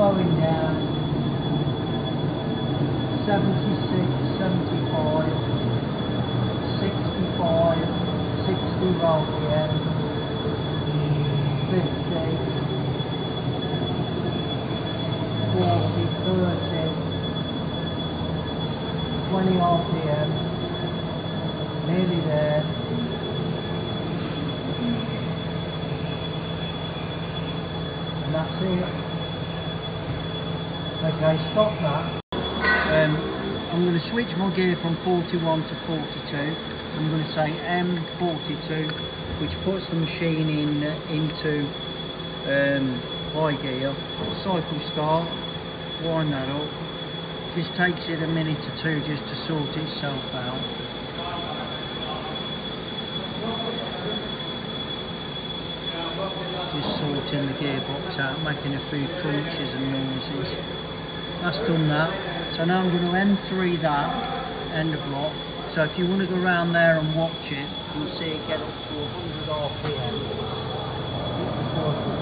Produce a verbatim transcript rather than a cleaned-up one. slowing down, seventy-six, seventy-five, sixty-five, sixty R P M, fifty, forty, thirty, twenty R P M, nearly there. And that's it. Okay, stop that. Um, I'm going to switch my gear from forty-one to forty-two. I'm going to say M forty-two, which puts the machine in uh, into um, high gear. Cycle start, wind that up. Just takes it a minute or two just to sort itself out. Just sorting the gearbox out, making a few crunches and noises. That's done that. So now I'm going to M three that end of block. So if you want to go around there and watch it, you'll see it get up to one hundred R P M.